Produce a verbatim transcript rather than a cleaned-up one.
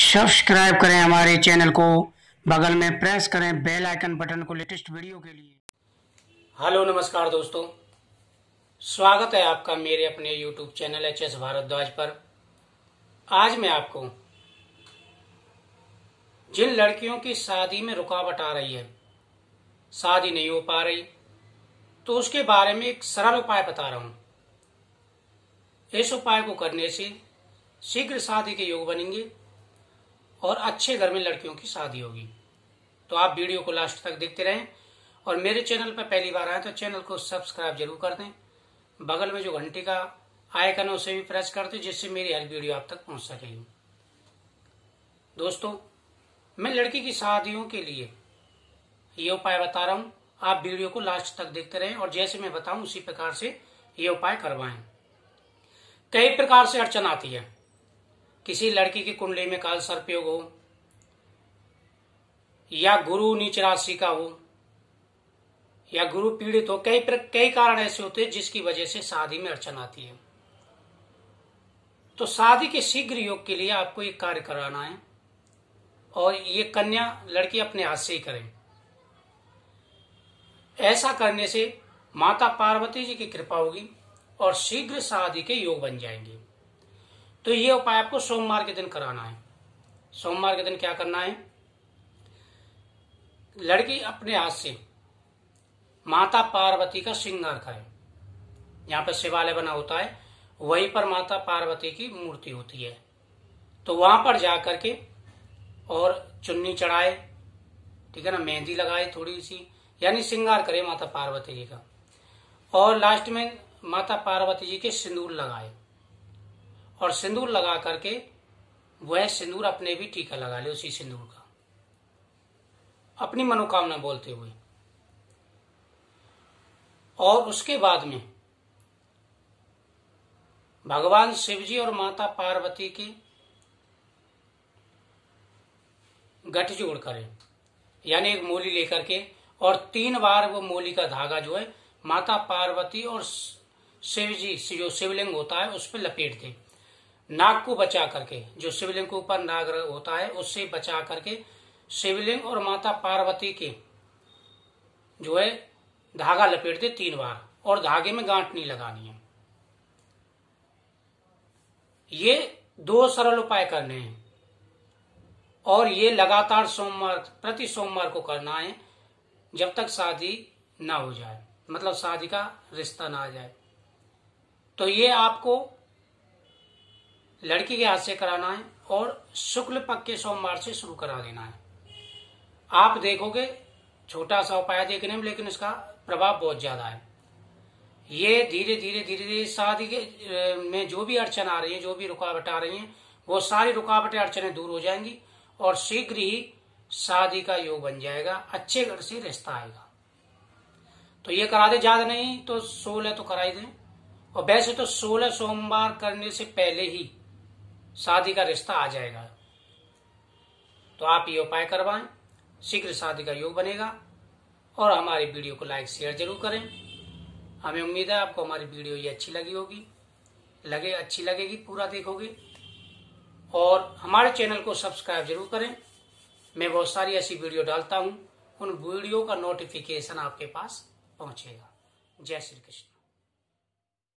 Subscribe करें हमारे channel को, बगल में प्रेस करें बेल आइकन बटन को लेटेस्ट वीडियो के लिए। हेलो नमस्कार दोस्तों, स्वागत है आपका मेरे अपने YouTube channel H S Bhardwaj पर। आज मैं आपको जिन लड़कियों की शादी में रुकावट आ रही है, शादी नहीं हो पा रही, तो उसके बारे में एक सरल उपाय बता रहा हूं। इस उपाय को करने से शीघ्र शादी के योग बनेंगे और अच्छे घर में लड़कियों की शादी होगी। तो आप वीडियो को लास्ट तक देखते रहें और मेरे चैनल पर पहली बार आए तो चैनल को सब्सक्राइब जरूर कर दें। बगल में जो घंटी का आइकन है उसे भी प्रेस कर दें, जिससे मेरी हर वीडियो आप तक पहुंच सकेगी। दोस्तों, मैं लड़की की शादियों के लिए ये उपाय बता रहा हूँ, आप वीडियो को लास्ट तक देखते रहें और जैसे मैं बताऊं उसी प्रकार से ये उपाय करवाएं। कई प्रकार से अड़चन आती है। किसी लड़की की कुंडली में काल सर्पयोग हो या गुरु नीच राशि का हो या गुरु पीड़ित हो, कई कई कारण ऐसे होते हैं जिसकी वजह से शादी में अड़चन आती है। तो शादी के शीघ्र योग के लिए आपको एक कार्य कराना है और ये कन्या लड़की अपने हाथ से ही करें। ऐसा करने से माता पार्वती जी की कृपा होगी और शीघ्र शादी के योग बन जाएंगे। तो ये उपाय आपको सोमवार के दिन कराना है। सोमवार के दिन क्या करना है, लड़की अपने हाथ से माता पार्वती का श्रृंगार करे। यहाँ पर शिवालय बना होता है, वहीं पर माता पार्वती की मूर्ति होती है, तो वहां पर जा करके और चुन्नी चढ़ाए, ठीक है ना, मेहंदी लगाए थोड़ी सी, यानी श्रृंगार करे माता पार्वती जी का, और लास्ट में माता पार्वती जी के सिंदूर लगाए और सिंदूर लगा करके वह सिंदूर अपने भी टीका लगा ले उसी सिंदूर का, अपनी मनोकामना बोलते हुए। और उसके बाद में भगवान शिव जी और माता पार्वती की गठजोड़ करें, यानी एक मोली लेकर के, और तीन बार वो मोली का धागा जो है माता पार्वती और शिव जी जो शिवलिंग होता है उस पर लपेट दें, नाग को बचा करके, जो शिवलिंग के ऊपर नाग होता है उससे बचा करके शिवलिंग और माता पार्वती के जो है धागा लपेट दे तीन बार, और धागे में गांठ नहीं लगानी है। ये दो सरल उपाय करने हैं और ये लगातार सोमवार, प्रति सोमवार को करना है जब तक शादी ना हो जाए, मतलब शादी का रिश्ता ना आ जाए। तो ये आपको लड़की के हाथ से कराना है और शुक्ल पक्ष के सोमवार से शुरू करा देना है। आप देखोगे छोटा सा उपाय देखने में, लेकिन इसका प्रभाव बहुत ज्यादा है। ये धीरे धीरे धीरे धीरे शादी के में जो भी अड़चन आ रही है, जो भी रुकावट आ रही है, वो सारी रुकावटें अड़चनें दूर हो जाएंगी और शीघ्र ही शादी का योग बन जाएगा, अच्छे घर से रिश्ता आएगा। तो ये करा दे, ज्यादा नहीं तो सोलह तो करा ही दें, और वैसे तो सोलह सोमवार करने से पहले ही शादी का रिश्ता आ जाएगा। तो आप ये उपाय करवाएं, शीघ्र शादी का योग बनेगा। और हमारी वीडियो को लाइक शेयर जरूर करें। हमें उम्मीद है आपको हमारी वीडियो ये अच्छी लगी होगी, लगे अच्छी लगेगी, पूरा देखोगे। और हमारे चैनल को सब्सक्राइब जरूर करें। मैं बहुत सारी ऐसी वीडियो डालता हूँ, उन वीडियो का नोटिफिकेशन आपके पास पहुँचेगा। जय श्री कृष्ण।